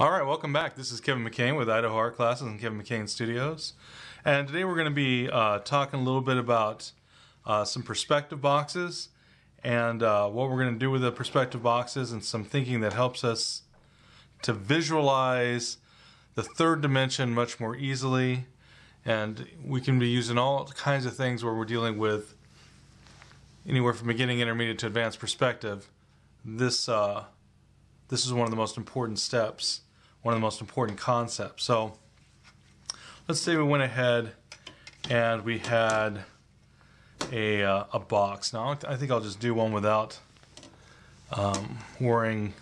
All right, welcome back. This is Kevin McCain with Idaho Art Classes and Kevin McCain Studios. And today we're going to be talking a little bit about some perspective boxes and what we're going to do with the perspective boxes and some thinking that helps us to visualize the third dimension much more easily. And we can be using all kinds of things where we're dealing with anywhere from beginning, intermediate to advanced perspective. This is one of the most important steps, one of the most important concepts. So let's say we went ahead and we had a box. Now I think I'll just do one without worrying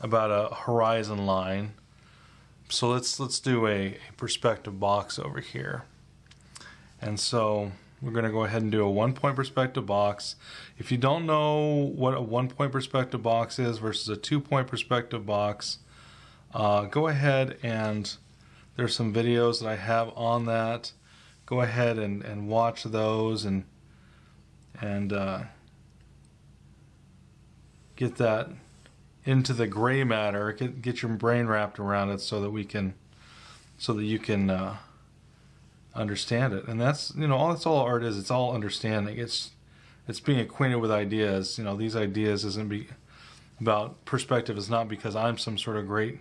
about a horizon line. So let's do a perspective box over here. And so we're going to go ahead and do a one-point perspective box. If you don't know what a one-point perspective box is versus a two-point perspective box, go ahead and there's some videos that I have on that. Go ahead and watch those and get that into the gray matter. Get your brain wrapped around it so that you can. Understand it. And that's, you know, that's all art is. It's all understanding. It's being acquainted with ideas. You know, these ideas about perspective is not because I'm some sort of great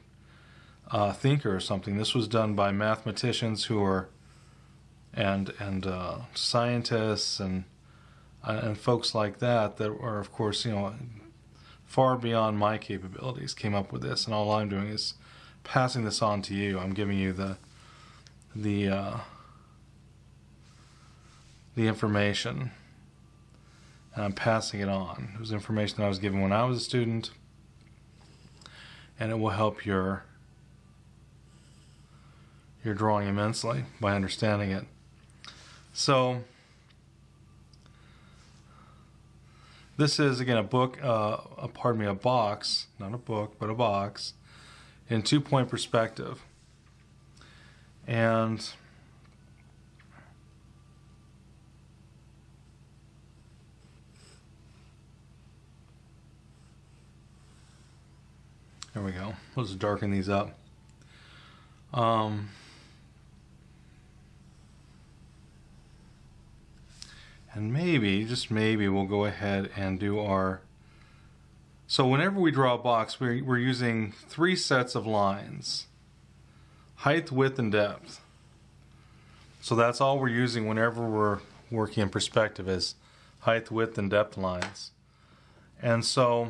thinker or something. This was done by mathematicians who are and scientists and folks like that are, of course, you know, far beyond my capabilities, came up with this. And all I'm doing is passing this on to you. I'm giving you the information, and I'm passing it on. It was information that I was given when I was a student, and it will help your drawing immensely by understanding it. So this is, again, a box, not a book, but a box in two-point perspective. And there we go. Let's darken these up. And maybe, just maybe, we'll go ahead and do our... So whenever we draw a box, we're using three sets of lines. Height, width, and depth. So that's all we're using whenever we're working in perspective is height, width, and depth lines. And so...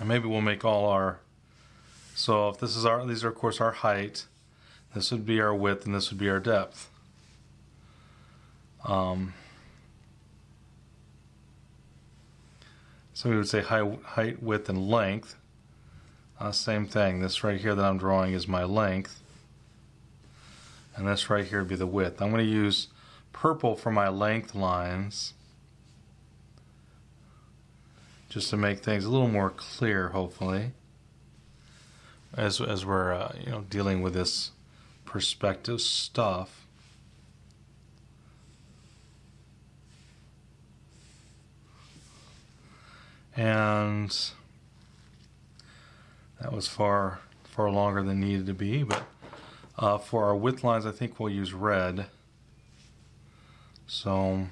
and maybe we'll make all our, so if this is our, these are of course our height, this would be our width, and this would be our depth. So we would say height, width, and length. Same thing, this right here that I'm drawing is my length, and this right here would be the width. I'm going to use purple for my length lines, just to make things a little more clear, hopefully, as we're you know, dealing with this perspective stuff. And that was far longer than needed to be, but for our width lines, I think we'll use red. So.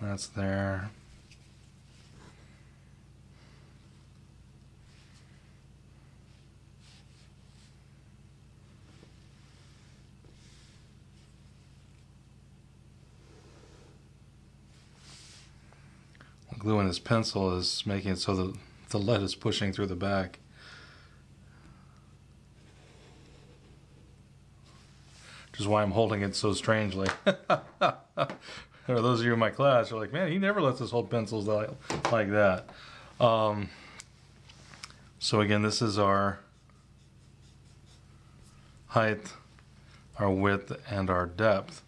That's there. The glue in this pencil is making it so that the lead is pushing through the back. Which is why I'm holding it so strangely. Or those of you in my class are like, man, he never lets us hold pencils like that. So again, this is our height, our width, and our depth.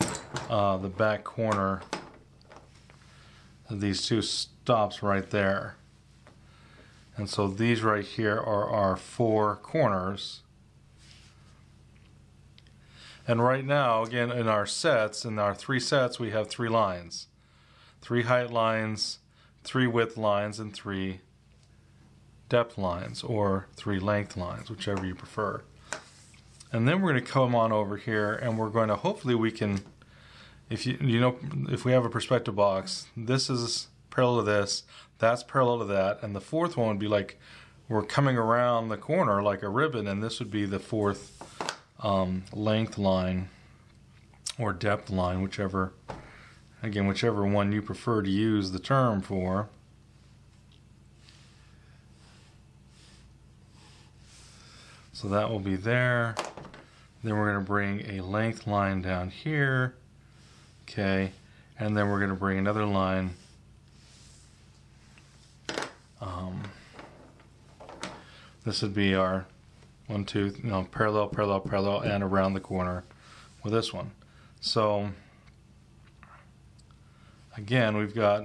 The back corner of these two stops right there. And so these right here are our four corners. And right now, again, in our sets, in our three sets, we have three lines. Three height lines, three width lines, and three depth lines, or three length lines, whichever you prefer. And then we're going to come on over here, and we're going to, hopefully we can, if we have a perspective box, this is parallel to this, that's parallel to that, and the fourth one would be like, we're coming around the corner like a ribbon, and this would be the fourth length line or depth line, whichever, again, whichever one you prefer to use the term for. So that will be there. Then we're going to bring a length line down here, okay, and then we're going to bring another line this would be our one, two, parallel, parallel, parallel, and around the corner with this one. So again, we've got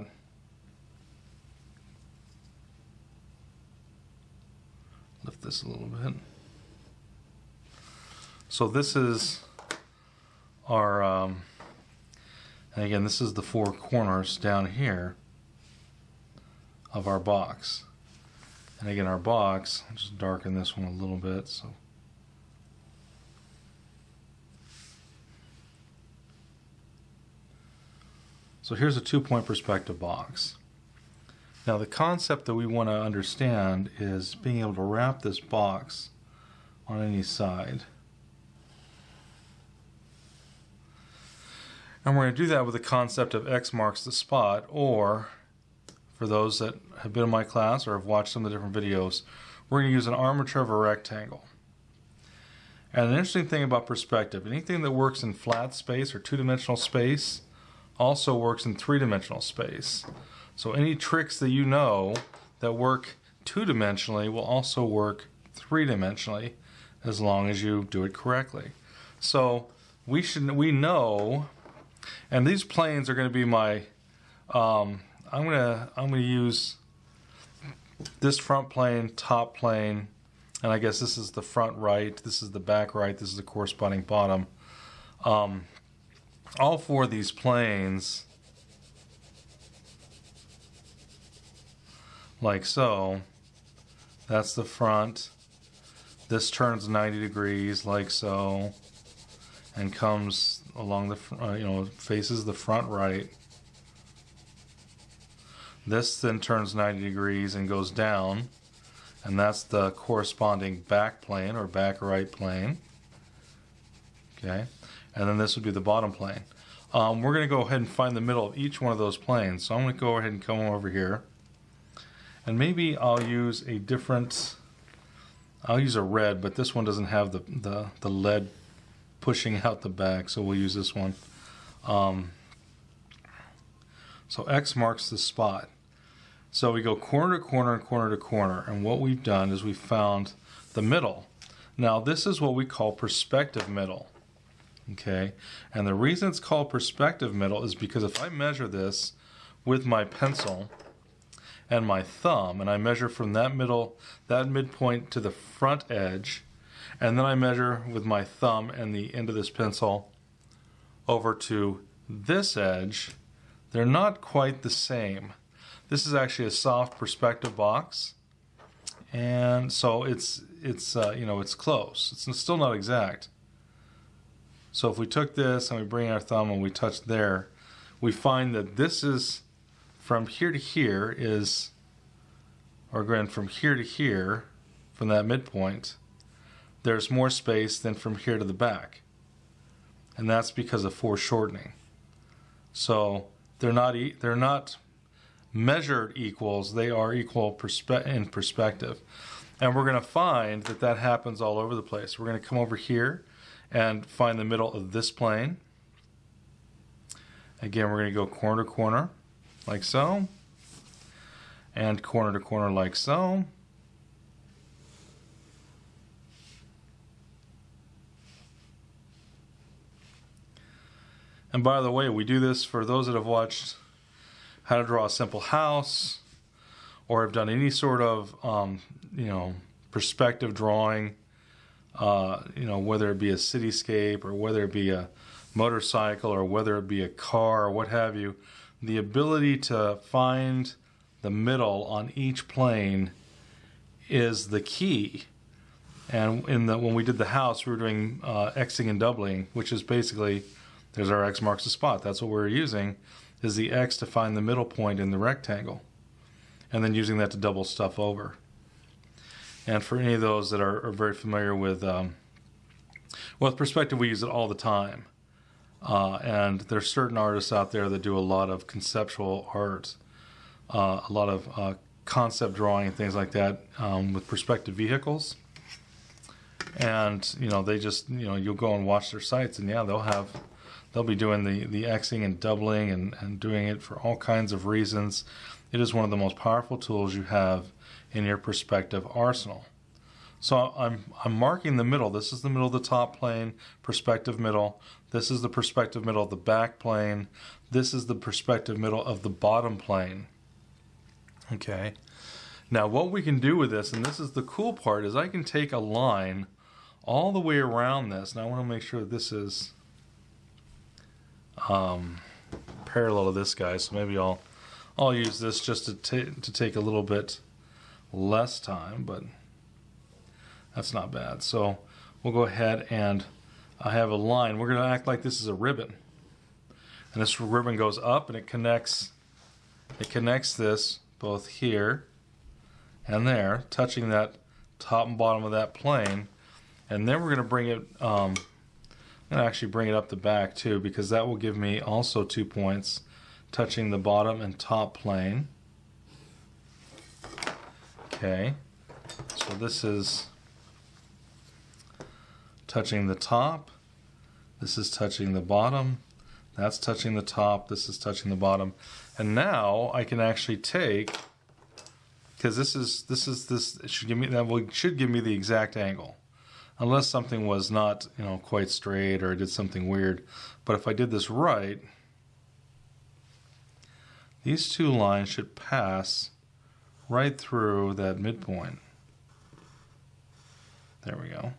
lift this a little bit. So this is our, and again, this is the four corners down here of our box. And again, our box, I'll just darken this one a little bit. So here's a two-point perspective box. Now the concept that we want to understand is being able to wrap this box on any side. And we're going to do that with the concept of X marks the spot, or for those that have been in my class or have watched some of the different videos, we're going to use an armature of a rectangle. And an interesting thing about perspective, anything that works in flat space or two-dimensional space also works in three-dimensional space. So any tricks that you know that work two-dimensionally will also work three-dimensionally as long as you do it correctly. So we know, and these planes are going to be my I'm gonna use this front plane, top plane, and I guess this is the front right, this is the back right, this is the corresponding bottom. All four of these planes, like so, that's the front, this turns 90 degrees, like so, and comes along the, faces the front right. This then turns 90 degrees and goes down, and that's the corresponding back plane or back right plane. Okay, and then this would be the bottom plane. We're going to go ahead and find the middle of each one of those planes. So I'm going to go ahead and come over here, and maybe I'll use a different, I'll use a red, but this one doesn't have the lead pushing out the back, so we'll use this one. So X marks the spot. So we go corner to corner and corner to corner, and what we've done is we've found the middle. Now this is what we call perspective middle, okay? And the reason it's called perspective middle is because if I measure this with my pencil and my thumb, and I measure from that middle, that midpoint to the front edge, and then I measure with my thumb and the end of this pencil over to this edge, they're not quite the same. This is actually a soft perspective box, and so it's close. It's still not exact. So if we took this and we bring our thumb and we touch there, we find that this is from here to here is, or again from here to here, from that midpoint, there's more space than from here to the back, and that's because of foreshortening. So they're not measured equals, they are equal in perspective. And we're going to find that that happens all over the place. We're going to come over here and find the middle of this plane. Again, we're going to go corner to corner, like so, and corner to corner, like so. And by the way, we do this for those that have watched how to draw a simple house, or have done any sort of perspective drawing you know, whether it be a cityscape or whether it be a motorcycle or whether it be a car or what have you, the ability to find the middle on each plane is the key. And in the, when we did the house, we were doing Xing and doubling, which is basically, there's our X marks the spot. That's what we're using, is the X to find the middle point in the rectangle, and then using that to double stuff over. And for any of those that are very familiar with perspective, we use it all the time. And there's certain artists out there that do a lot of conceptual art, a lot of concept drawing and things like that with perspective vehicles. And you know, they just, you know, you'll go and watch their sites, and yeah, they'll be doing the Xing and doubling and doing it for all kinds of reasons. It is one of the most powerful tools you have in your perspective arsenal. So I'm marking the middle. This is the middle of the top plane, perspective middle. This is the perspective middle of the back plane. This is the perspective middle of the bottom plane. Okay. Now what we can do with this, and this is the cool part, is I can take a line all the way around this. And I want to make sure that this is parallel to this guy. So maybe I'll use this just to take a little bit less time, but that's not bad. So we'll go ahead, and I have a line. We're going to act like this is a ribbon, and this ribbon goes up and it connects this both here and there, touching that top and bottom of that plane. And then we're going to bring it, I'm going to actually bring it up the back too, because that will give me also 2 points touching the bottom and top plane. Okay, so this is touching the top, this is touching the bottom, that's touching the top, this is touching the bottom. And now I can actually take, because this should give me, the exact angle, unless something was not, you know, quite straight or I did something weird. But if I did this right, these two lines should pass right through that midpoint. There we go.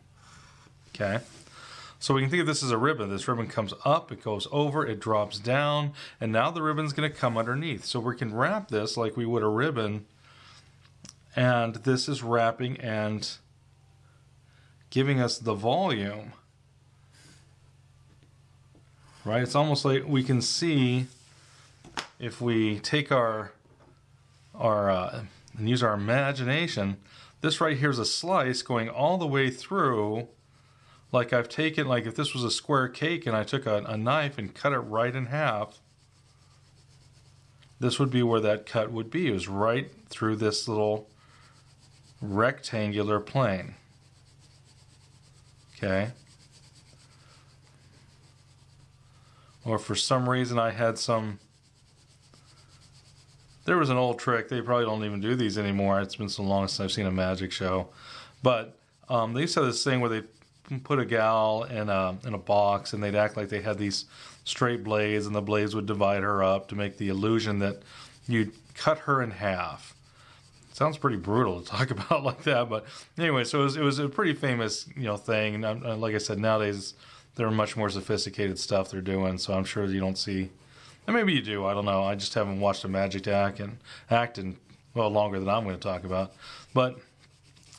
Okay. So we can think of this as a ribbon. This ribbon comes up, it goes over, it drops down, and now the ribbon's going to come underneath. So we can wrap this like we would a ribbon, and this is wrapping and giving us the volume, right? It's almost like we can see, if we take our and use our imagination, this right here is a slice going all the way through. Like I've taken, like if this was a square cake and I took a knife and cut it right in half, this would be where that cut would be. It was right through this little rectangular plane. Okay. Or for some reason I had some, there was an old trick, they probably don't even do these anymore, it's been so long since I've seen a magic show, but they used to have this thing where they put a gal in a box, and they'd act like they had these straight blades, and the blades would divide her up to make the illusion that you'd cut her in half. Sounds pretty brutal to talk about like that, but anyway, so it was a pretty famous, you know, thing. And like I said, nowadays there are much more sophisticated stuff they're doing, so I'm sure you don't see. And maybe you do, I don't know. I just haven't watched a magic act in, well, longer than I'm going to talk about. But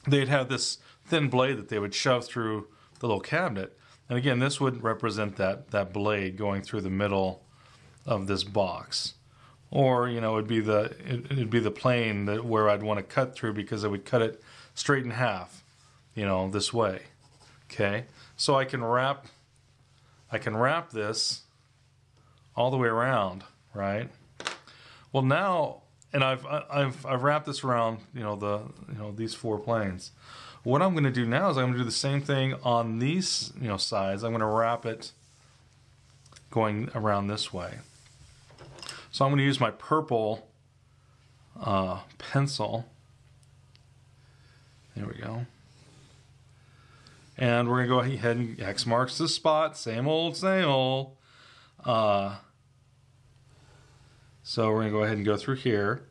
they'd have this thin blade that they would shove through the little cabinet. And again, this would represent that blade going through the middle of this box. Or, you know, it'd be the plane that where I'd want to cut through, because I would cut it straight in half, you know, this way. Okay? So I can wrap this all the way around, right? Well, now, and I've wrapped this around, you know, these four planes. What I'm going to do now is I'm going to do the same thing on these, you know, sides. I'm going to wrap it going around this way. So I'm going to use my purple pencil. There we go. And we're going to go ahead and X marks the spot. Same old, same old. So we're going to go ahead and go through here.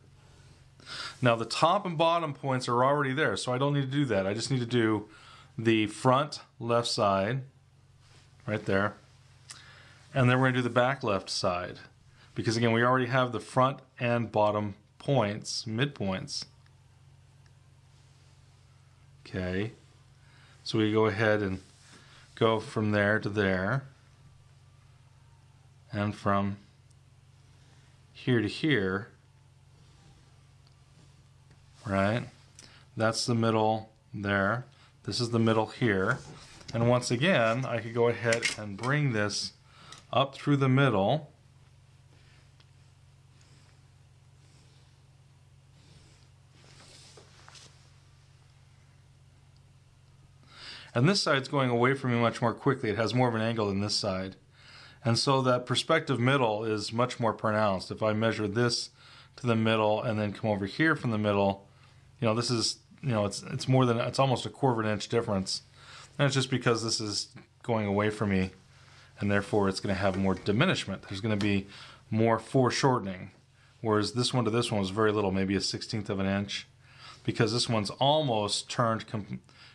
Now the top and bottom points are already there, so I don't need to do that. I just need to do the front left side right there, and then we're going to do the back left side, because again we already have the front and bottom points, midpoints. Okay, so we go ahead and go from there to there, and from here to here, right? That's the middle there. This is the middle here. And once again, I could go ahead and bring this up through the middle. And this side's going away from me much more quickly. It has more of an angle than this side. And so that perspective middle is much more pronounced. If I measure this to the middle and then come over here from the middle, you know, this is, you know, it's more than, it's almost a quarter of an inch difference. And it's just because this is going away from me, and therefore it's going to have more diminishment. There's going to be more foreshortening, whereas this one to this one was very little, maybe a 1/16 of an inch, because this one's almost turned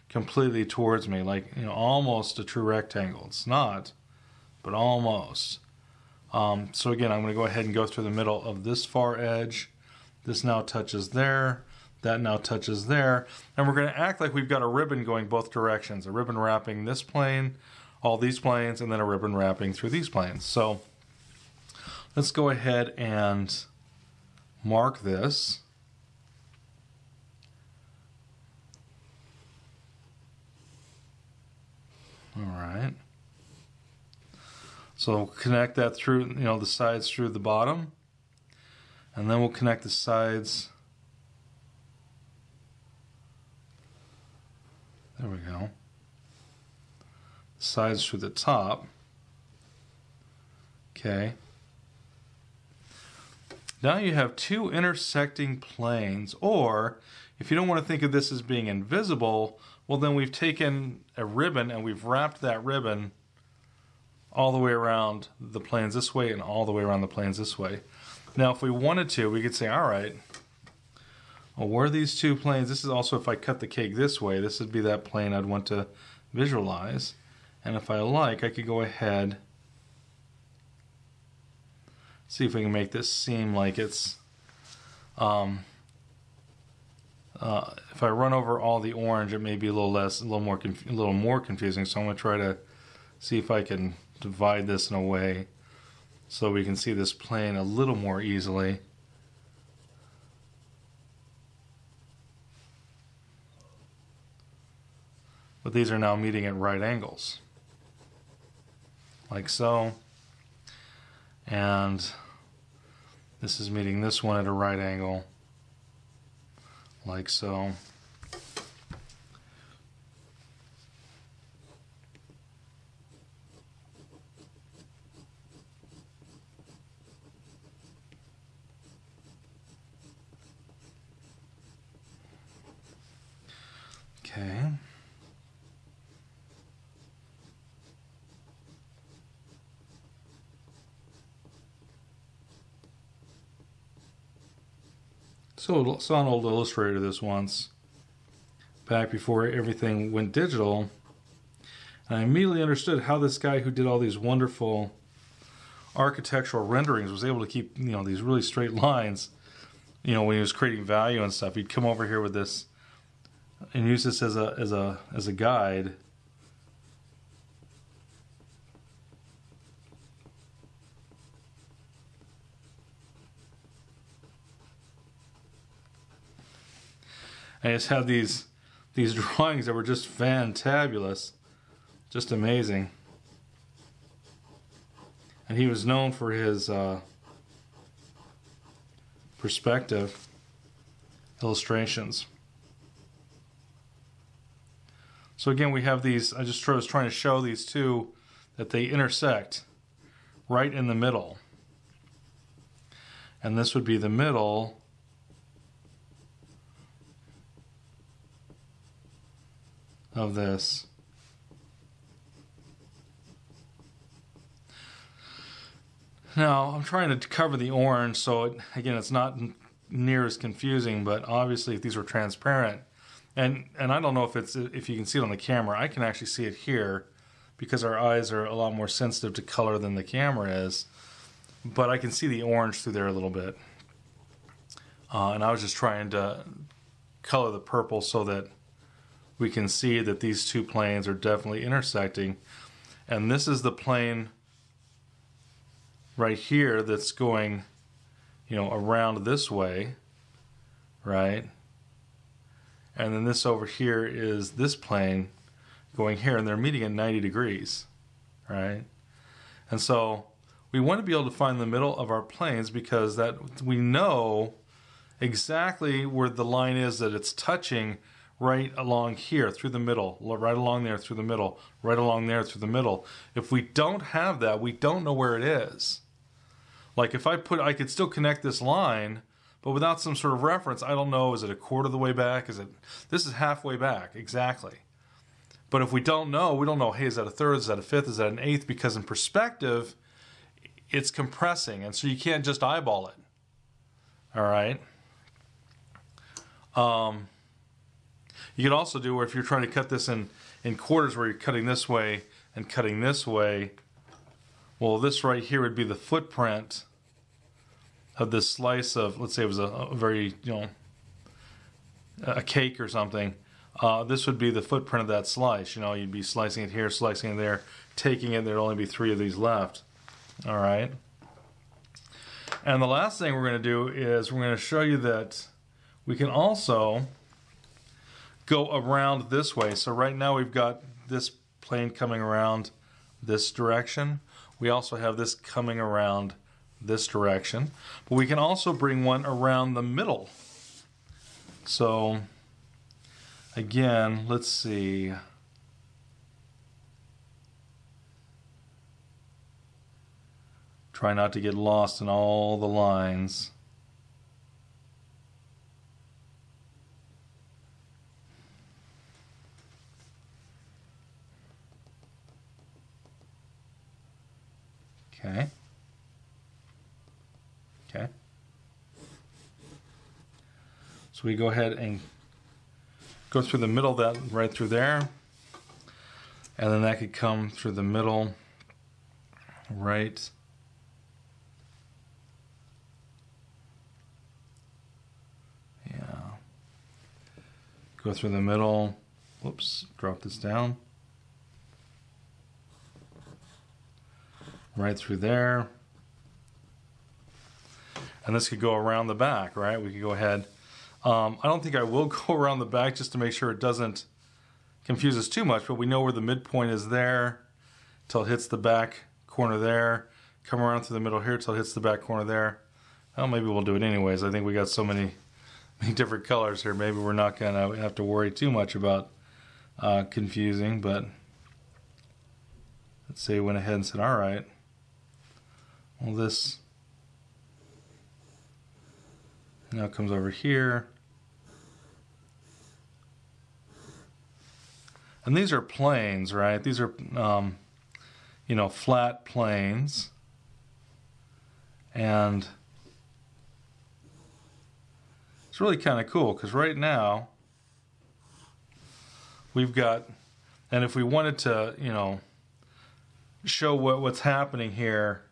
completely towards me, like, you know, almost a true rectangle. It's not, but almost. So again, I'm going to go ahead and go through the middle of this far edge. This now touches there. That now touches there. And we're going to act like we've got a ribbon going both directions, a ribbon wrapping this plane, all these planes, and then a ribbon wrapping through these planes. So let's go ahead and mark this. All right. So we'll connect that through, you know, the sides through the bottom, and then we'll connect the sides. There we go. Sides through the top. Okay. Now you have two intersecting planes, or if you don't want to think of this as being invisible, well then we've taken a ribbon and we've wrapped that ribbon all the way around the planes this way and all the way around the planes this way. Now if we wanted to, we could say, all right, well, where these two planes, this is also, if I cut the cake this way, this would be that plane I'd want to visualize. And if I like, I could go ahead, see if we can make this seem like it's, if I run over all the orange, it may be a little less, a little more confusing. So I'm going to try to see if I can divide this in a way so we can see this plane a little more easily. But these are now meeting at right angles, like so. And this is meeting this one at a right angle, like so. Okay. So I saw an old illustrator this once, back before everything went digital, and I immediately understood how this guy who did all these wonderful architectural renderings was able to keep, you know, these really straight lines. You know, when he was creating value and stuff, he'd come over here with this and use this as a guide. I just had these drawings that were just fantabulous, just amazing. And he was known for his perspective illustrations. So again, we have these, I just was trying to show these two that they intersect right in the middle. And this would be the middle of this. Now, I'm trying to cover the orange, so it, again, it's not near as confusing, but obviously if these were transparent, And I don't know if it's you can see it on the camera. I can actually see it here because our eyes are a lot more sensitive to color than the camera is. But I can see the orange through there a little bit. And I was just trying to color the purple so that we can see that these two planes are definitely intersecting. And this is the plane right here that's going, you know, around this way, right? And then this over here is this plane going here, and they're meeting at 90 degrees, right? And so we want to be able to find the middle of our planes because that we know exactly where the line is that it's touching right along here through the middle, right along there through the middle, right along there through the middle. If we don't have that, we don't know where it is. Like if I put, I could still connect this line, but without some sort of reference, I don't know, is it a quarter of the way back? Is it, this is halfway back, exactly. But if we don't know, hey, is that a third, is that a fifth, is that an eighth? Because in perspective, it's compressing, and so you can't just eyeball it, all right? You could also do where if you're trying to cut this in quarters where you're cutting this way and cutting this way, well, this right here would be the footprint of this slice of, let's say it was a very, you know, a cake or something. This would be the footprint of that slice. You know, you'd be slicing it here, slicing it there, taking it, there'd only be 3 of these left. All right. And the last thing we're going to do is we're going to show you that we can also go around this way. So right now we've got this plane coming around this direction. We also have this coming around this direction, but we can also bring one around the middle. So again, let's see. Try not to get lost in all the lines. Okay. Okay. So we go ahead and go through the middle of that right through there. And then that could come through the middle right go through the middle. Whoops, drop this down. Right through there. And this could go around the back, right? We could go ahead. I don't think I will go around the back just to make sure it doesn't confuse us too much, but we know where the midpoint is there till it hits the back corner there. Come around through the middle here till it hits the back corner there. Well, maybe we'll do it anyways. I think we got so many different colors here. Maybe we're not going to have to worry too much about confusing, but let's say we went ahead and said, all right, well, this now comes over here. And these are planes, right? These are, you know, flat planes. And it's really kind of cool because right now we've got, and if we wanted to, you know, show what's happening here,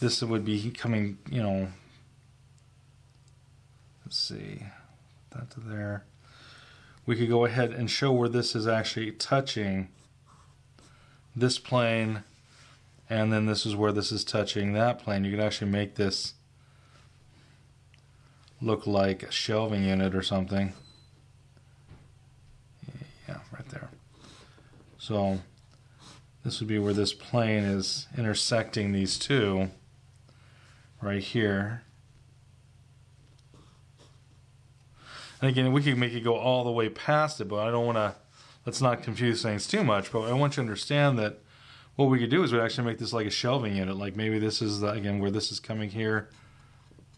this would be coming, you know, let's see, that to there. We could go ahead and show where this is actually touching this plane, and then this is where this is touching that plane. You could actually make this look like a shelving unit or something. Yeah, right there. So this would be where this plane is intersecting these two. Right here. And again, we can make it go all the way past it, but I don't want to, let's not confuse things too much, but I want you to understand that what we could do is we actually make this like a shelving unit. Like maybe this is, again, where this is coming here.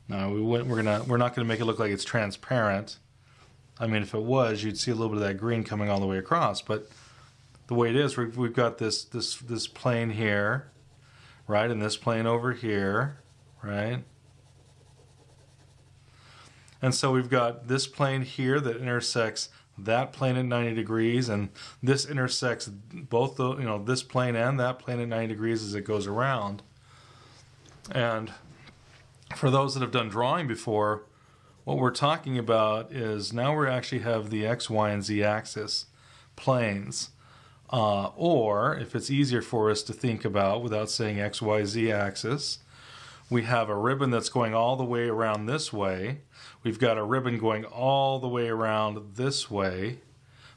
No, we're not going to make it look like it's transparent. I mean, if it was, you'd see a little bit of that green coming all the way across, but the way it is, we've got this plane here, right, and this plane over here. Right? And so we've got this plane here that intersects that plane at 90 degrees, and this intersects both the, this plane and that plane at 90 degrees as it goes around. And for those that have done drawing before, what we're talking about is now we actually have the X, Y, and Z axis planes. Or, if it's easier for us to think about without saying X, Y, Z axis, we have a ribbon that's going all the way around this way. We've got a ribbon going all the way around this way,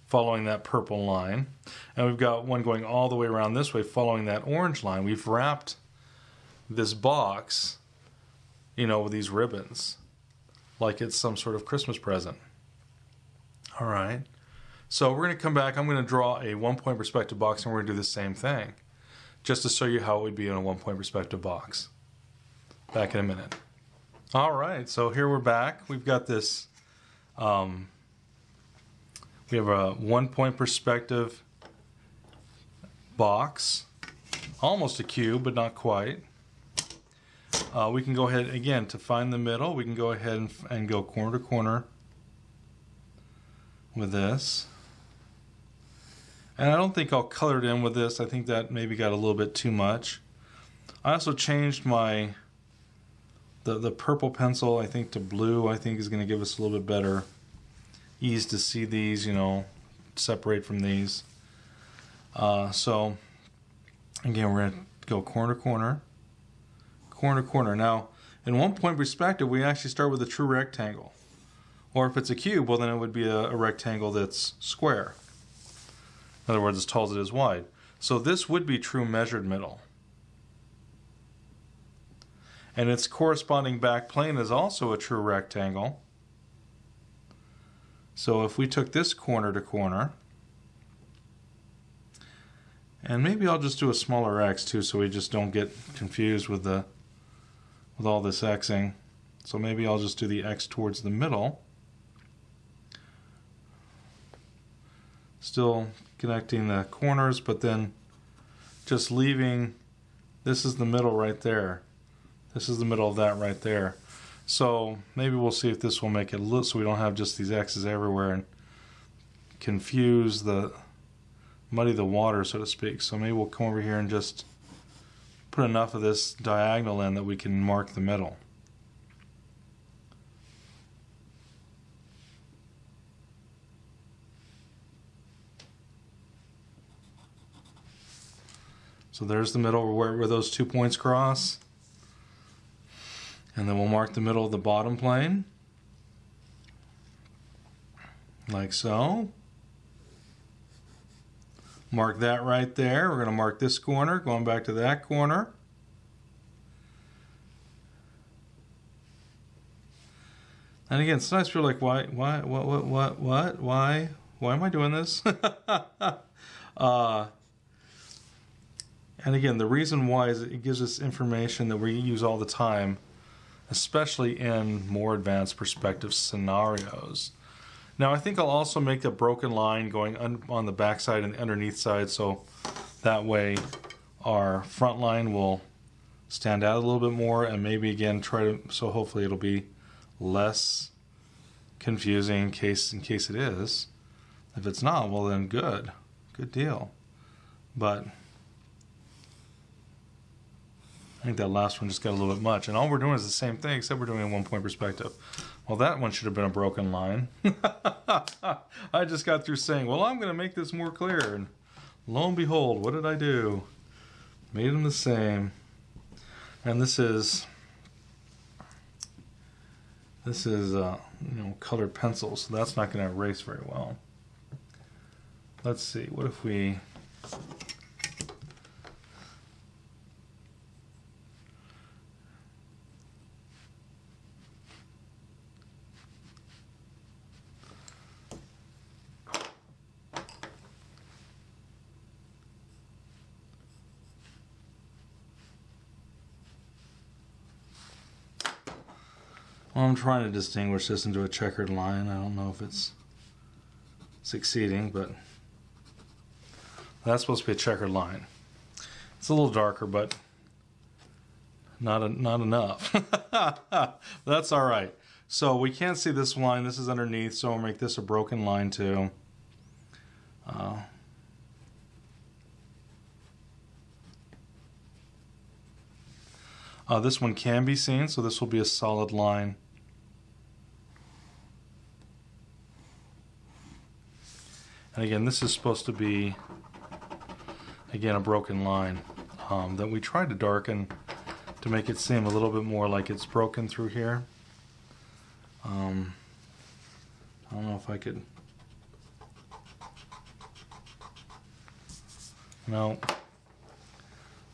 following that purple line. And we've got one going all the way around this way, following that orange line. We've wrapped this box, with these ribbons, like it's some sort of Christmas present. All right. So we're going to come back. I'm going to draw a one-point perspective box, and we're going to do the same thing, just to show you how it would be in a one-point perspective box. Back in a minute. All right, so here we're back. We've got this, we have a one-point perspective box, almost a cube, but not quite. We can go ahead, again, to find the middle, we can go ahead and go corner to corner with this. And I don't think I'll color it in with this. I think that maybe got a little bit too much. I also changed my the purple pencil, I think, to blue. I think is going to give us a little bit better ease to see these, separate from these. So again, we're going to go corner to corner, corner to corner. Now, in one point perspective, we actually start with a true rectangle. Or if it's a cube, well, then it would be a rectangle that's square. In other words, as tall as it is wide. So this would be true measured middle. And its corresponding back plane is also a true rectangle. So if we took this corner to corner, and maybe I'll just do a smaller X too, so we just don't get confused with all this Xing. So maybe I'll just do the X towards the middle. Still connecting the corners, but then just leaving, this is the middle right there. This is the middle of that right there. So maybe we'll see if this will make it look so we don't have just these X's everywhere and confuse the, muddy the water, so to speak. So maybe we'll come over here and just put enough of this diagonal in that we can mark the middle. So there's the middle where those 2 points cross. And then we'll mark the middle of the bottom plane, like so. Mark that right there. We're going to mark this corner, going back to that corner. And again, sometimes you're like, why am I doing this? And again, the reason why is it gives us information that we use all the time, especially in more advanced perspective scenarios. Now I think I'll also make a broken line going on the back side and the underneath side, so that way our front line will stand out a little bit more, and maybe again try to, so hopefully it'll be less confusing in case it is. If it's not, well then good deal. But I think that last one just got a little bit much. And all we're doing is the same thing, except we're doing a one-point perspective. Well, that one should have been a broken line. I just got through saying, well, I'm going to make this more clear. And lo and behold, what did I do? Made them the same. And this is colored pencil, so that's not going to erase very well. Let's see, what if we... I'm trying to distinguish this into a checkered line. I don't know if it's succeeding, but that's supposed to be a checkered line. It's a little darker, but not enough. That's all right. So we can't see this line, this is underneath, so we'll make this a broken line too. This one can be seen, so this will be a solid line. And again, this is supposed to be, again, a broken line that we tried to darken to make it seem a little bit more like it's broken through here. I don't know if I could. No,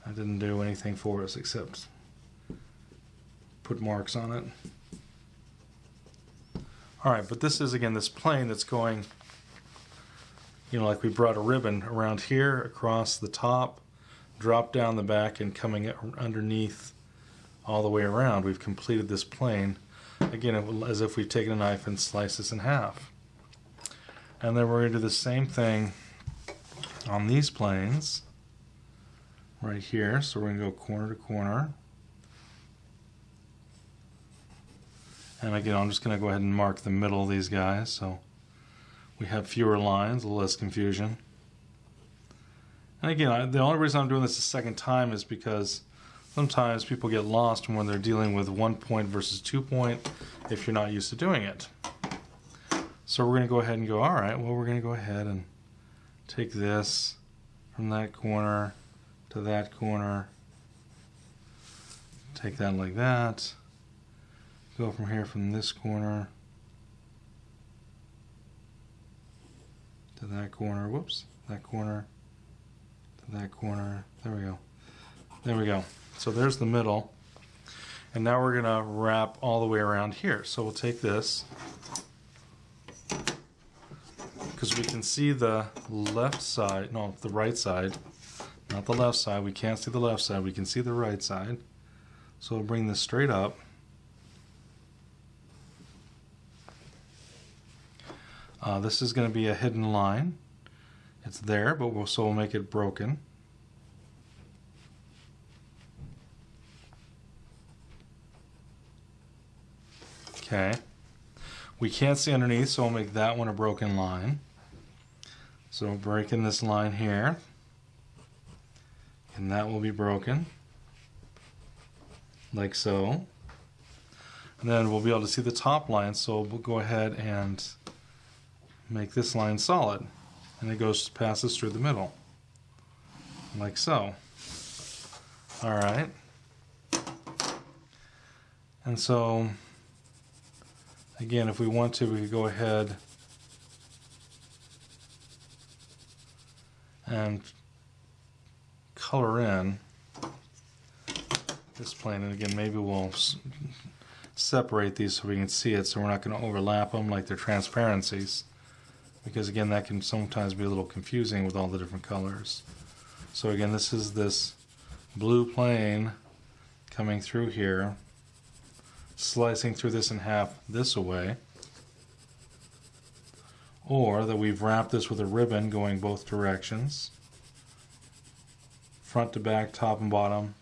I didn't do anything for us except put marks on it. Alright, but this is, again, this plane that's going, you know, like we brought a ribbon around here, across the top, drop down the back, and coming underneath all the way around. We've completed this plane, again, as if we've taken a knife and sliced this in half. And then we're going to do the same thing on these planes right here. So we're going to go corner to corner. And again, I'm just going to go ahead and mark the middle of these guys, so we have fewer lines, a little less confusion. And again, the only reason I'm doing this a second time is because sometimes people get lost when they're dealing with 1 point versus 2 point if you're not used to doing it. So we're going to go ahead and go, all right, well, we're going to go ahead and take this from that corner to that corner. Take that like that. Go from here from this corner to that corner. Whoops. That corner to that corner. There we go. There we go. So there's the middle. And now we're going to wrap all the way around here. So we'll take this because we can see the left side. No, the right side. Not the left side. We can't see the left side. We can see the right side. So we'll bring this straight up. This is going to be a hidden line. It's there, but we'll make it broken. Okay. We can't see underneath, so we'll make that one a broken line. So breaking this line here, and that will be broken, like so. And then we'll be able to see the top line, so we'll go ahead and make this line solid, and it goes passes through the middle like so. Alright, and so again, if we want to, we could go ahead and color in this plane, and again, maybe we'll separate these so we can see it, so we're not going to overlap them like they're transparencies, because again, that can sometimes be a little confusing with all the different colors. So again, this is this blue plane coming through here, slicing through this in half this away, or that we've wrapped this with a ribbon going both directions, front to back, top and bottom,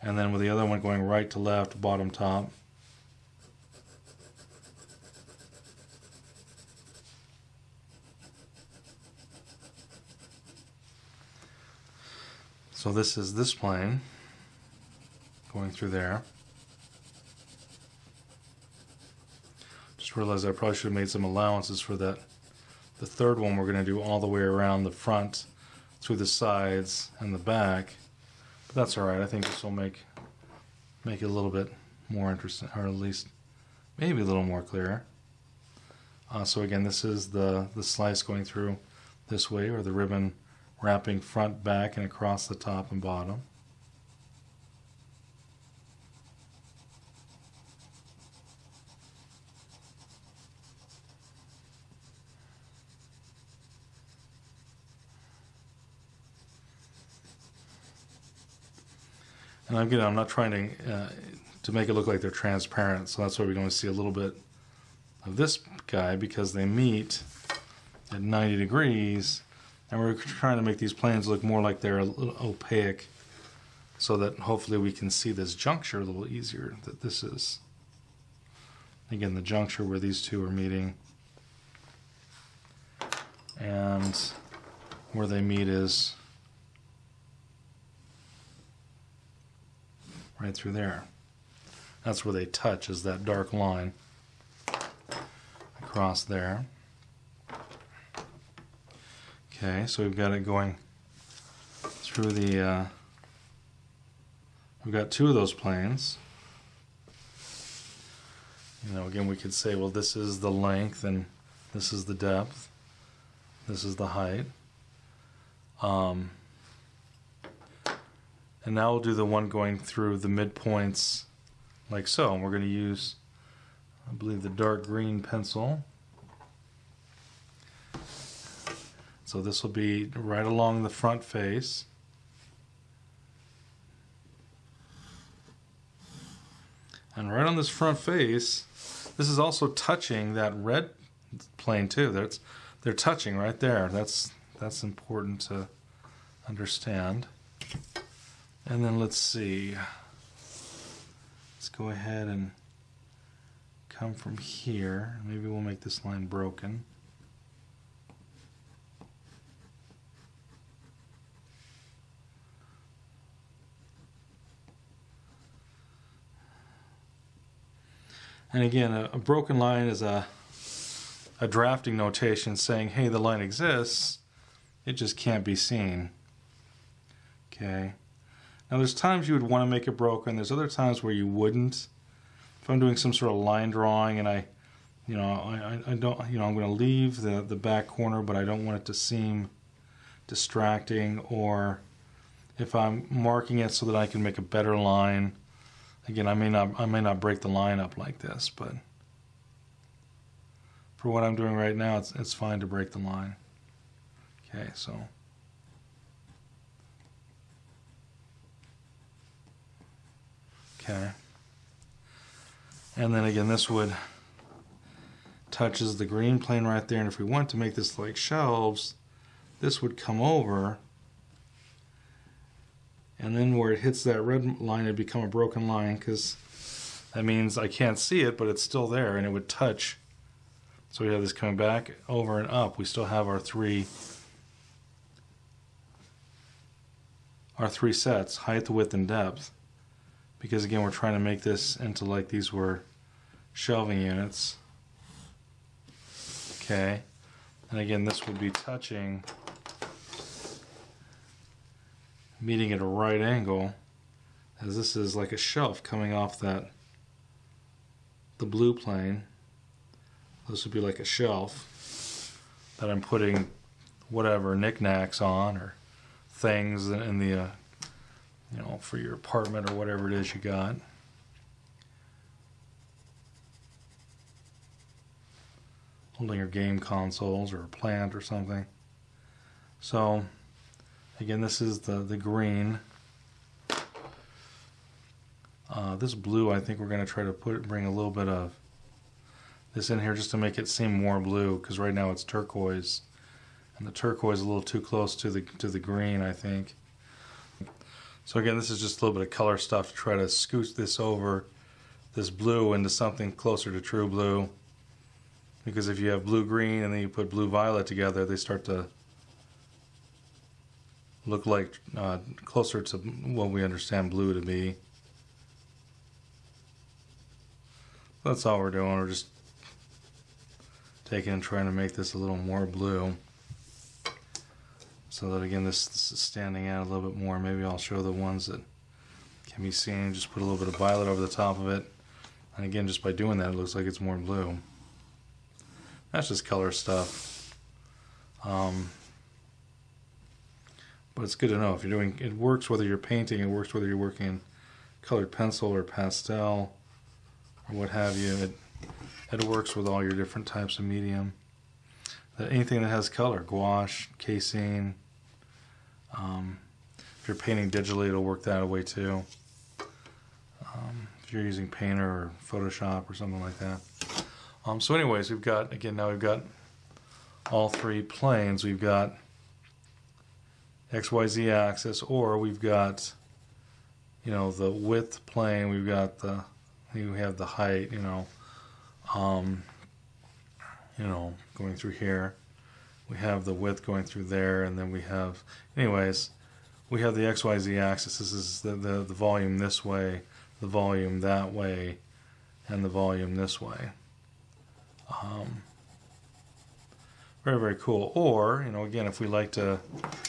and then with the other one going right to left, bottom top. So this is this plane going through there. Just realized I probably should have made some allowances for that. The third one we're going to do all the way around the front, through the sides and the back. But that's alright, I think this will make it a little bit more interesting, or at least maybe a little more clearer. So again, this is the slice going through this way, or the ribbon wrapping front, back, and across the top and bottom. And again, I'm not trying to make it look like they're transparent, so that's why we're going to see a little bit of this guy, because they meet at 90 degrees. And we're trying to make these planes look more like they're a little opaque, so that hopefully we can see this juncture a little easier that this is. again, the juncture where these two are meeting. And where they meet is right through there. That's where they touch, is that dark line across there. Okay, so we've got it going through the, we've got two of those planes. You know, again, we could say, well, this is the length and this is the depth, this is the height. And now we'll do the one going through the midpoints like so. And we're going to use, I believe, the dark green pencil. So this will be right along the front face. And right on this front face, this is also touching that red plane too. They're touching right there. That's important to understand. And then let's see. Let's go ahead and come from here. Maybe we'll make this line broken. And again, a broken line is a drafting notation saying, hey, the line exists, it just can't be seen. Okay. Now there's times you would want to make it broken, there's other times where you wouldn't. If I'm doing some sort of line drawing and I don't, I'm going to leave the back corner, but I don't want it to seem distracting, or if I'm marking it so that I can make a better line. Again, I may not break the line up like this, but for what I'm doing right now, it's fine to break the line. Okay, so okay, and then again, this wood touches the green plane right there, and if we want to make this like shelves, this would come over. And then where it hits that red line, it'd become a broken line, because that means I can't see it, but it's still there, and it would touch. So we have this coming back, over, and up. We still have our three sets, height, width, and depth. Because again, we're trying to make this into like these were shelving units. Okay. And again, this would be touching, meeting at a right angle, as this is like a shelf coming off that, the blue plane. This would be like a shelf that I'm putting whatever knickknacks on, or things in the, you know, for your apartment or whatever it is you got. Holding your game consoles or a plant or something. So again, this is the green. This blue, I think we're going to try to bring a little bit of this in here just to make it seem more blue, because right now it's turquoise, and the turquoise is a little too close to the green, I think. So again, this is just a little bit of color stuff to try to scooch this over, this blue, into something closer to true blue, because if you have blue-green and then you put blue-violet together, they start to look like closer to what we understand blue to be. That's all we're doing. We're just taking and trying to make this a little more blue, so that again this is standing out a little bit more. Maybe I'll show the ones that can be seen. Just put a little bit of violet over the top of it, and again, just by doing that, it looks like it's more blue. That's just color stuff. But it's good to know if you're doing, it works whether you're painting, it works whether you're working in colored pencil or pastel or what have you. It works with all your different types of medium. Anything that has color, gouache, casein. If you're painting digitally, it'll work that way too. If you're using Painter or Photoshop or something like that. So anyways, we've got, again, now we've got all three planes. We've got XYZ axis, or we've got, the width plane, we have the height, you know, going through here. We have the width going through there, and then we have, anyways, we have the XYZ axis. This is the volume this way, the volume that way, and the volume this way. Very, very cool. Or, you know, again, if we like to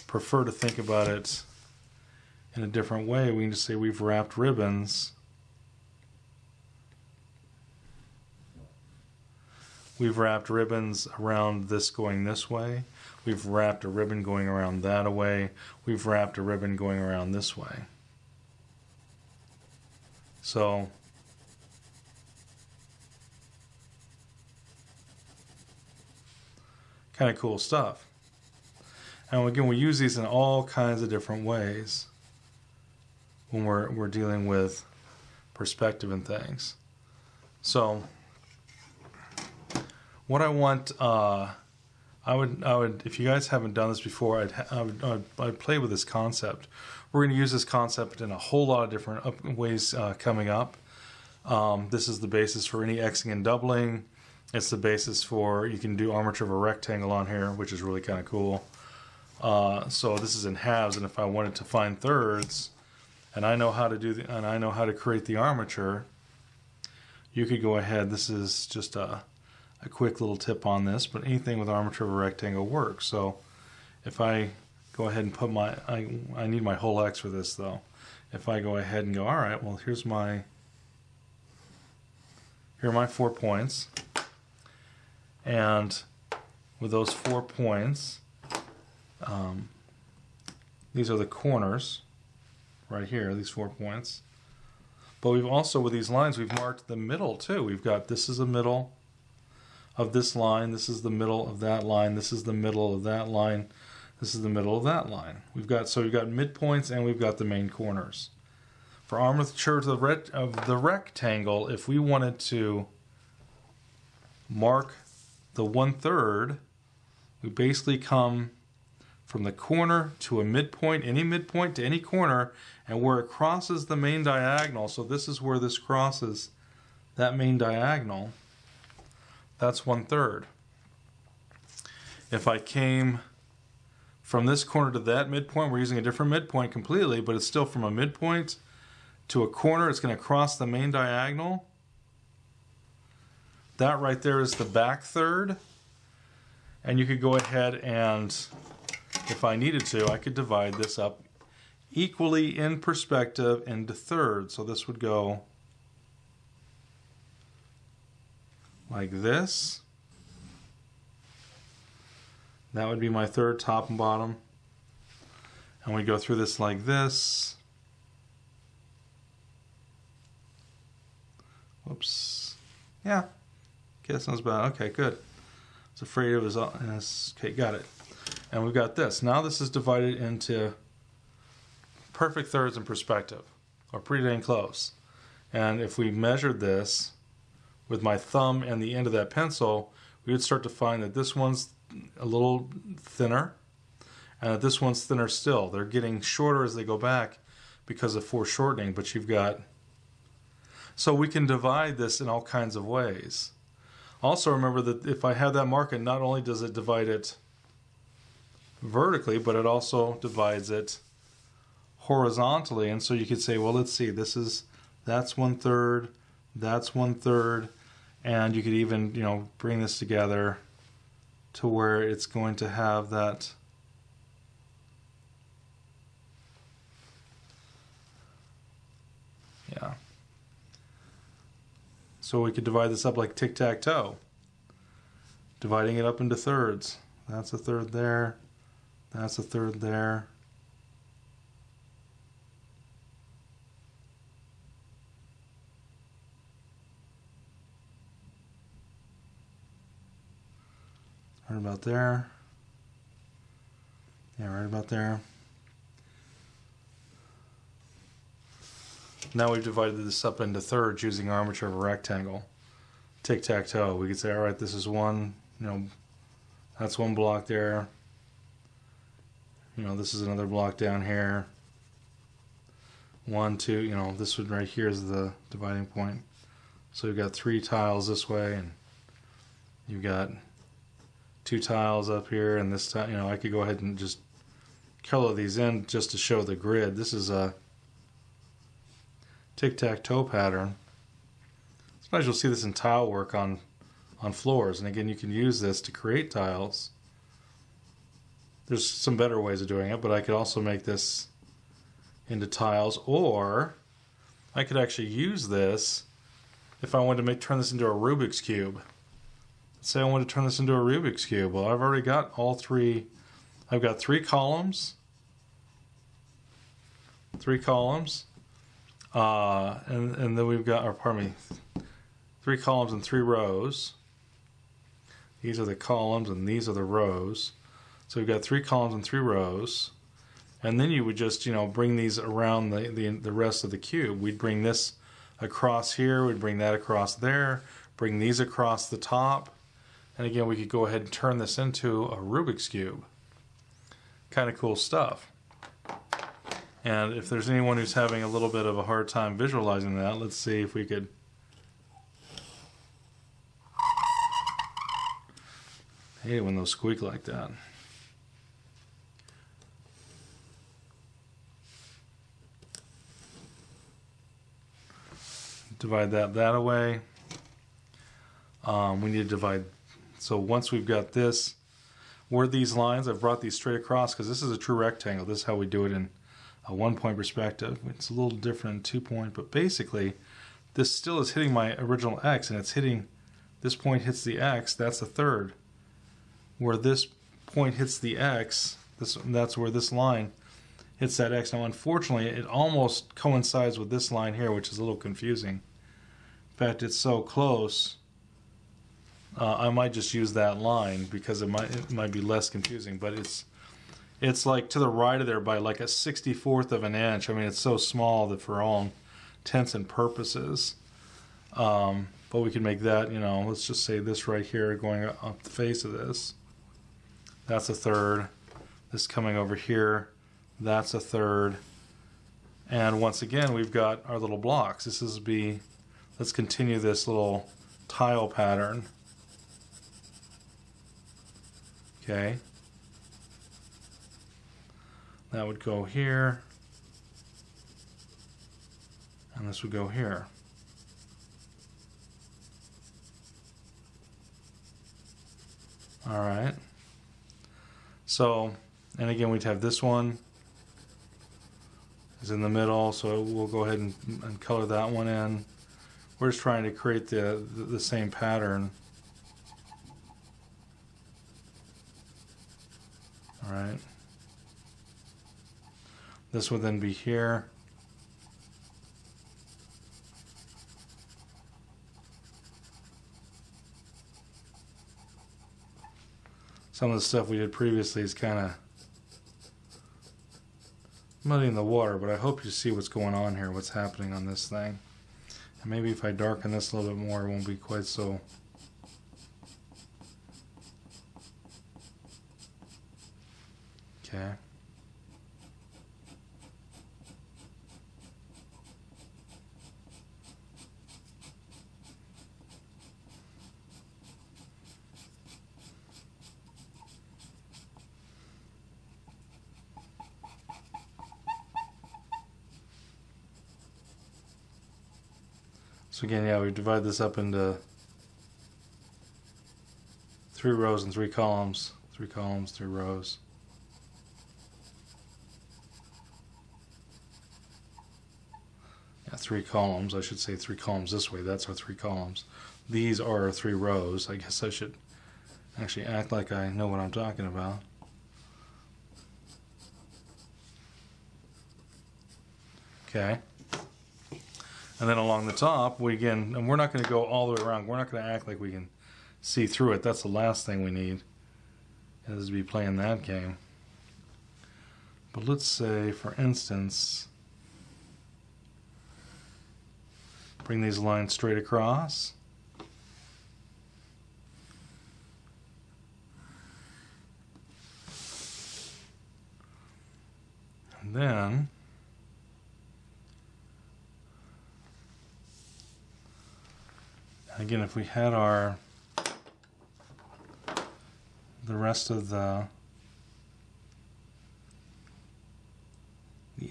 prefer to think about it in a different way, we can just say we've wrapped ribbons. We've wrapped ribbons around this going this way. We've wrapped a ribbon going around that way. We've wrapped a ribbon going around this way. So, kind of cool stuff. And again, we use these in all kinds of different ways when we're dealing with perspective and things. So, what I want, I would, if you guys haven't done this before, I'd play with this concept. We're going to use this concept in a whole lot of different ways coming up. This is the basis for any Xing and doubling. It's the basis for, you can do armature of a rectangle on here, which is really kind of cool. So this is in halves, and if I wanted to find thirds, and I know how to do the, and I know how to create the armature, you could go ahead. This is just a quick little tip on this, but anything with armature of a rectangle works. So if I go ahead and put my, I need my whole X for this though. If I go ahead and go, all right, well, here's my, here are my 4 points. And with those 4 points, these are the corners right here, these 4 points. But we've also, with these lines, we've marked the middle too. We've got, this is the middle of this line, this is the middle of that line, this is the middle of that line, this is the middle of that line. We've got, so we've got midpoints and we've got the main corners. For armature of the rectangle, if we wanted to mark the 1/3, we basically come from the corner to a midpoint to any corner, and where it crosses the main diagonal, so this is where this crosses that main diagonal, that's 1/3. If I came from this corner to that midpoint, we're using a different midpoint completely, but it's still from a midpoint to a corner, it's going to cross the main diagonal. That right there is the back 1/3. And you could go ahead and, if I needed to, I could divide this up equally in perspective into 1/3. So this would go like this. That would be my 1/3, top and bottom. And we go through this like this. Whoops. Yeah. Okay, that sounds bad. Okay, good. I was afraid it was all. Okay, got it. And we've got this. Now this is divided into perfect thirds in perspective, or pretty dang close. And if we measured this with my thumb and the end of that pencil, we would start to find that this one's a little thinner, and that this one's thinner still. They're getting shorter as they go back because of foreshortening, but you've got... So we can divide this in all kinds of ways. Also remember that if I have that marking, not only does it divide it vertically, but it also divides it horizontally. And so you could say, well, let's see, this is, that's 1/3, that's 1/3, and you could even, you know, bring this together to where it's going to have that, yeah. So we could divide this up like tic-tac-toe, dividing it up into thirds. That's a 1/3 there, that's a 1/3 there. Right about there. Yeah, right about there. Now we've divided this up into thirds using armature of a rectangle. Tic-tac-toe. We could say, all right, this is one, you know, that's one block there. You know, this is another block down here. One, two, you know, this one right here is the dividing point. So you've got 3 tiles this way, and you've got 2 tiles up here, and this time, you know, I could go ahead and just color these in just to show the grid. This is a tic-tac-toe pattern. Sometimes you'll see this in tile work on floors, and again, you can use this to create tiles. There's some better ways of doing it, but I could also make this into tiles, or I could actually use this if I wanted to turn this into a Rubik's Cube. Let's say I wanted to turn this into a Rubik's Cube. Well, I've already got all 3. I've got 3 columns. 3 columns. And then we've got, or pardon me, 3 columns and 3 rows. These are the columns and these are the rows. So we've got 3 columns and 3 rows. And then you would just, you know, bring these around the rest of the cube. We'd bring this across here, we'd bring that across there, bring these across the top. And again, we could go ahead and turn this into a Rubik's Cube. Kind of cool stuff. And if there's anyone who's having a little bit of a hard time visualizing that, let's see if we could. I hate it when those squeak like that. Divide that away. We need to divide. So once we've got this, where these lines, I've brought these straight across because this is a true rectangle. This is how we do it in a one-point perspective. It's a little different, two-point, but basically this still is hitting my original X, and it's hitting, this point hits the X, that's a third. Where this point hits the X, that's where this line hits that X. Now, unfortunately, it almost coincides with this line here, which is a little confusing. In fact, it's so close, I might just use that line because it might be less confusing, but it's like to the right of there by like a 64th of an inch. I mean, it's so small that for all intents and purposes, but we can make that, you know, let's just say this right here going up the face of this. That's a third. This coming over here. That's a third. And once again, we've got our little blocks. This is B. Let's continue this little tile pattern. Okay. That would go here. And this would go here. All right. So, and again, we'd have this one is in the middle, so we'll go ahead and color that one in. We're just trying to create the same pattern. All right. This will then be here. Some of the stuff we did previously is kind of muddying the water, but I hope you see what's going on here, what's happening on this thing. And maybe if I darken this a little bit more, it won't be quite so. Okay. So again, yeah, we divide this up into 3 rows and 3 columns, 3 columns, 3 rows. Yeah, 3 columns, I should say 3 columns this way, that's our 3 columns. These are our 3 rows, I guess I should actually act like I know what I'm talking about. Okay. And then along the top, we again, and we're not going to go all the way around. We're not going to act like we can see through it. That's the last thing we need, is to be playing that game. But let's say, for instance, bring these lines straight across. And then again, if we had our the rest of the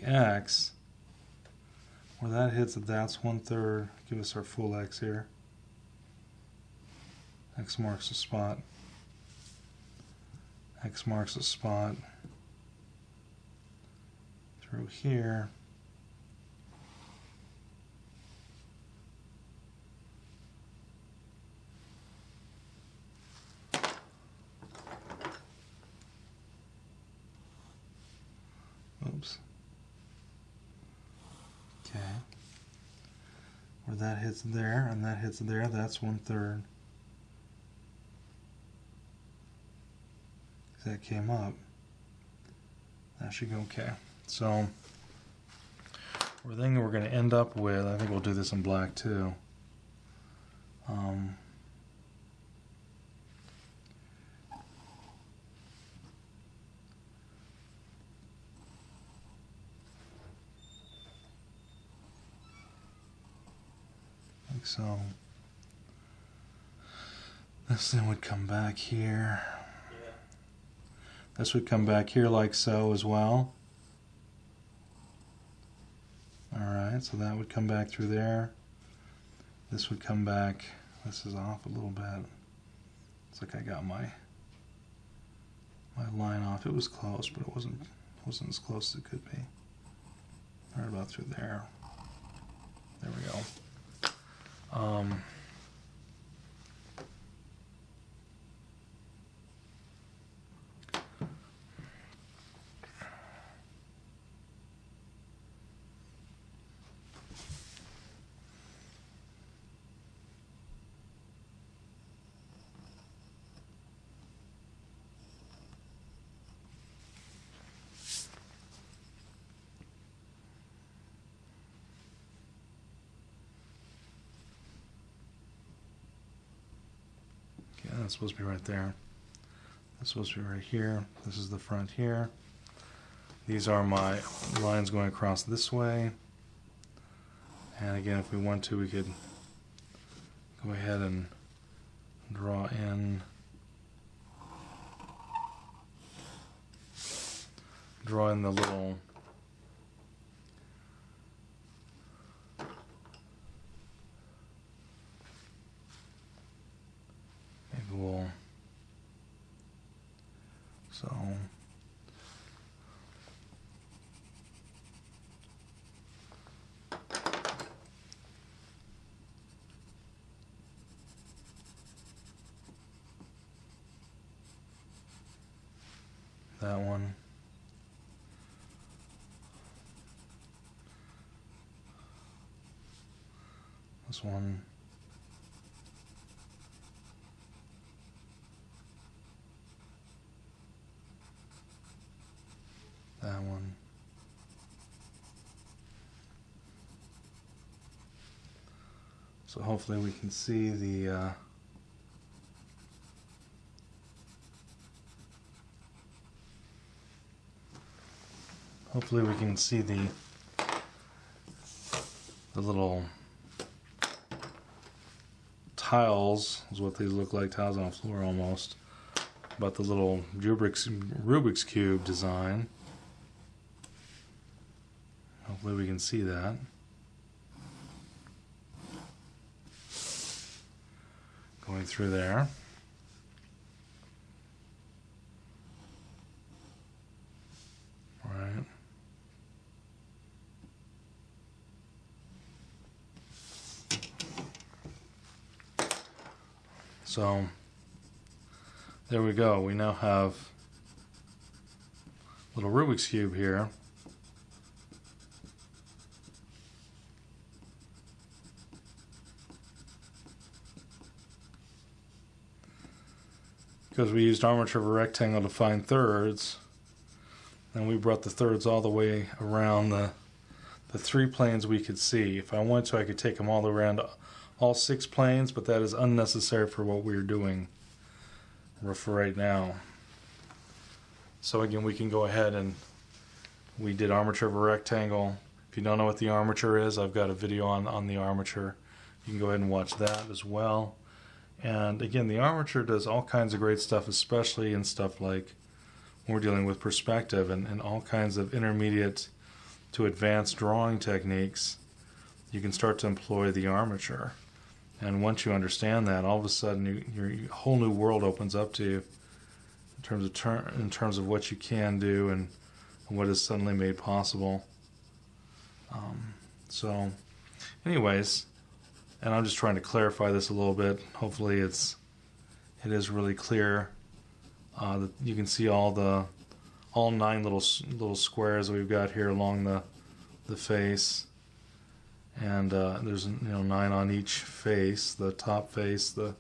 x, where that hits it, that's 1/3. Give us our full x here. X marks the spot. X marks the spot through here. Oops. Okay. Where that hits there and that hits there, that's 1/3. That came up. That should go okay. So the thing we're going to end up with, I think we'll do this in black too. Like so. This thing would come back here. This would come back here like so as well. Alright, so that would come back through there. This would come back. This is off a little bit. It's like I got my line off. It was close, but it wasn't as close as it could be. Right about through there. There we go. That's supposed to be right there. That's supposed to be right here. This is the front here. These are my lines going across this way. And again, if we want to, we could go ahead and draw in. Draw in the little that one. This one. That one. So hopefully we can see the hopefully we can see the little tiles, is what these look like, tiles on the floor almost, but the little Rubik's Cube design. Hopefully we can see that. Going through there. Right. So there we go. We now have a little Rubik's Cube here. Because we used armature of a rectangle to find thirds, and we brought the thirds all the way around the three planes we could see. If I wanted to, I could take them all around all 6 planes, but that is unnecessary for what we're doing for right now. So again, we can go ahead and we did armature of a rectangle. If you don't know what the armature is, I've got a video on the armature. You can go ahead and watch that as well. And again, the armature does all kinds of great stuff, especially in stuff like when we're dealing with perspective and all kinds of intermediate to advanced drawing techniques. You can start to employ the armature. And once you understand that, all of a sudden your whole new world opens up to you in terms of what you can do and what is suddenly made possible. So anyways, and I'm just trying to clarify this a little bit. Hopefully it is really clear. That you can see all nine little squares that we've got here along the face. And there's, you know, 9 on each face: the top face, the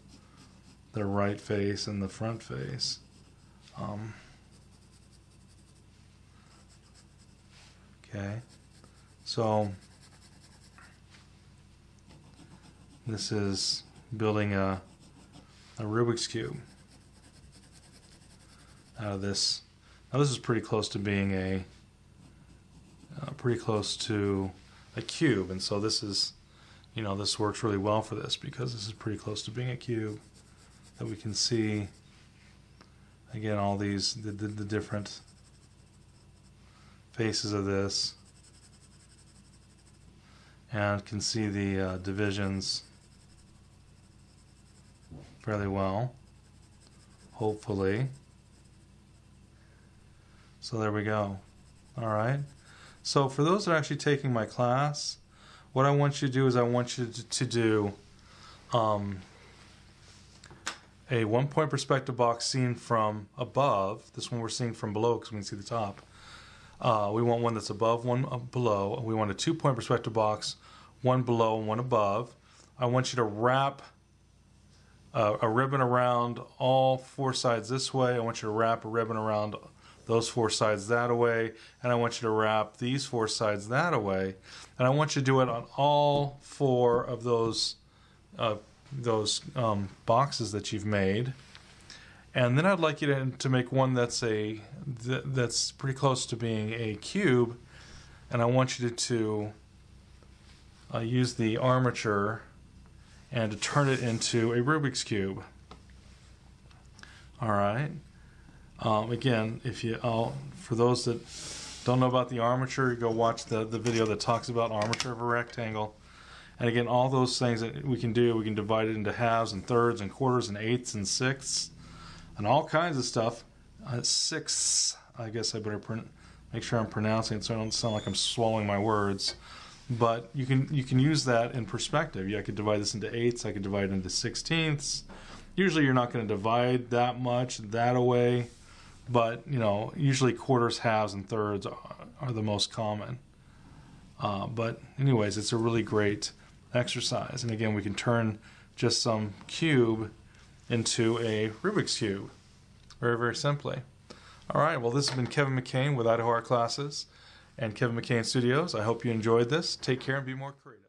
right face, and the front face. Okay, so this is building a Rubik's Cube out of this. Now this is pretty close to being a cube, and so this is, you know, this works really well for this because this is pretty close to being a cube that we can see. Again, all these the different faces of this, and can see the divisions fairly well, hopefully. So there we go. All right. So for those that are actually taking my class, what I want you to do is I want you to do a one-point perspective box seen from above. This one we're seeing from below because we can see the top. We want one that's above, one below. We want a two-point perspective box, one below and one above. I want you to wrap a ribbon around all 4 sides this way. I want you to wrap a ribbon around those 4 sides that away, and I want you to wrap these 4 sides that away, and I want you to do it on all 4 of those boxes that you've made. And then I'd like you to make one that's that's pretty close to being a cube, and I want you to use the armature and to turn it into a Rubik's Cube. All right. Again, for those that don't know about the armature, you go watch the video that talks about armature of a rectangle. And again, all those things that we can do, we can divide it into halves and thirds and quarters and eighths and sixths and all kinds of stuff. Sixths, I guess I better make sure I'm pronouncing it so I don't sound like I'm swallowing my words. But you can use that in perspective. Yeah, I could divide this into eighths, I could divide it into sixteenths. Usually you're not going to divide that much that away. But, you know, usually quarters, halves, and thirds are the most common. But anyways, it's a really great exercise. And again, we can turn just some cube into a Rubik's Cube very, very simply. All right, well, this has been Kevin McCain with Idaho Art Classes and Kevin McCain Studios. I hope you enjoyed this. Take care and be more creative.